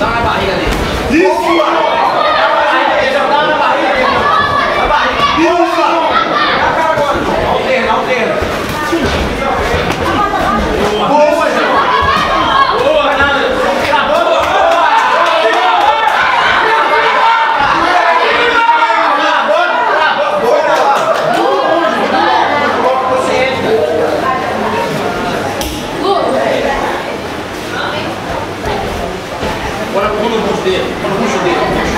Dá na barriga dele. Isso! Dá na barriga dele. Na barriga. Isso! Na cara agora. Alterna, alterna. Boa, gente. Boa, Renato. Boa! Agora, quando o bucho dele.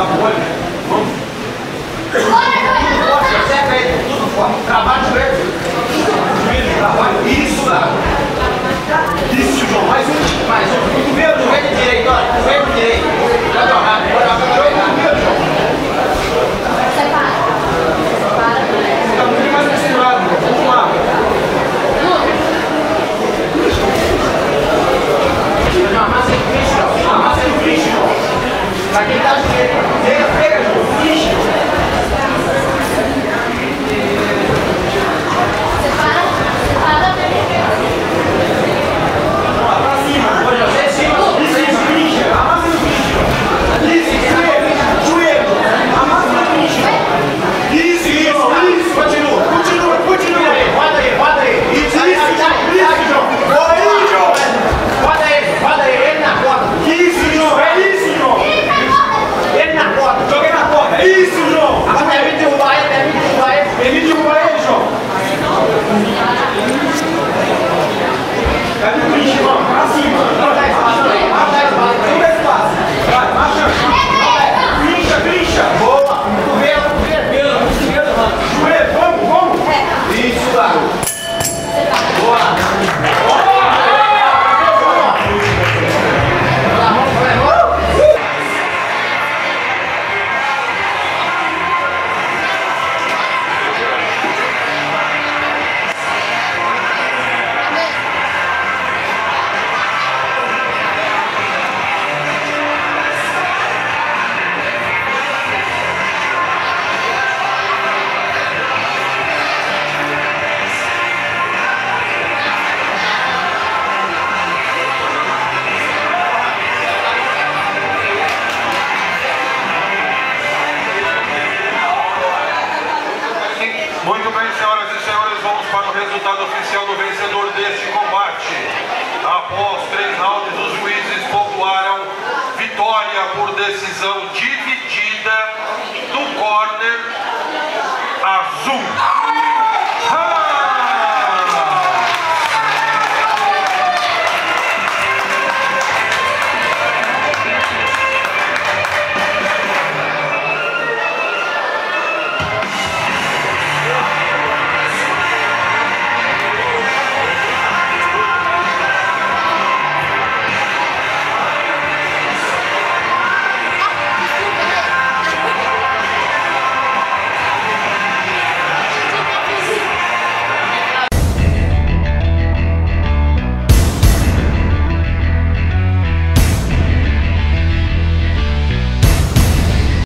pegar o olho, né? Vamos. Tudo forte, acerta aí, tudo forte. Trabalha o joelho. Joelho, trabalho. Isso, lá. Isso, João. Mais um. Mais um. Muito medo, joelho direito, olha. Joelho direito. Já jogado. Bora lá, joelho. Pra quem tá cheio, pega, pega, ficha. Separa, separa, pega. Pra cima, pode até cima. Licença, ficha. Amassa o ficha. Licença, joelho. Amassa o ficha. Isso, isso, isso. Continua, continua, continua. Bota aí, bota aí. Isso, isso, isso, João. Bora aí, João. Bota aí, ele na corda. Isso, João, é isso. Joguei na porta. Isso, João. Agora deve derrubar ele, deve derrubar ele. Ele derruba ele, João. Cadê o bicho, João? Pra cima. Mata espaço, mata espaço. Tudo é espaço. Vai, mata. Brincha, brincha. Boa. Cotovelo, cotovelo. Joelho, vamos, vamos. Isso, lá. Boa. Decisão dividida do corner azul.